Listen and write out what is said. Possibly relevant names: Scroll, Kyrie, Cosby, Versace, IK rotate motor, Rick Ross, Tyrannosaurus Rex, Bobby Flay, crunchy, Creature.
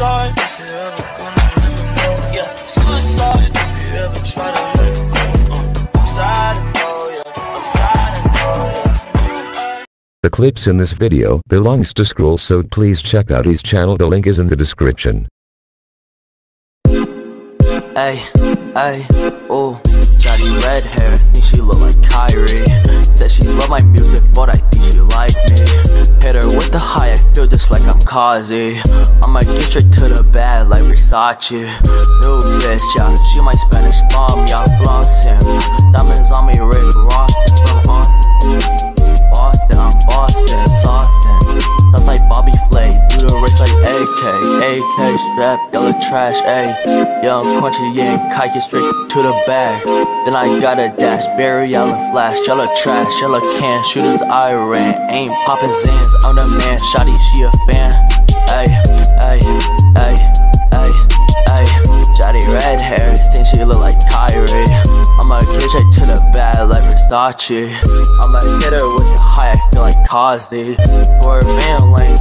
suicide if you ever gonna, yeah, suicide if you ever try to let it go. I'm sad and know, yeah, I'm sad and know, yeah. The clips in this video belongs to Scroll, so please check out his channel. The link is in the description. Ay, ay, oh, Johnny red hair, think she look like Kyrie. Said she love my music, but I think she like me. Hit her with the high, I feel just like I'm Cosby. I'ma get straight to the bag like Versace. New bitch, yeah, she my Spanish mom, y'all flossin'. Diamonds on me, Rick Ross, from Boston, I'm Boston, Austin. That's like Bobby Flay, do the race like AK, strap, yellow trash, ayy. Young crunchy, yeah, kike it straight to the bag. Then I got a dash, berry, yellow flash, yellow trash, yellow can, shooters I ran, ain't poppin' zins, I'm the man, shawty, she a fan. Ay, ay, ay, ay, ay, shawty red hair, think she look like Kyrie. I'ma get straight to the bag like Versace. I'ma hit her with the high, I feel like Cosby. For a man lane,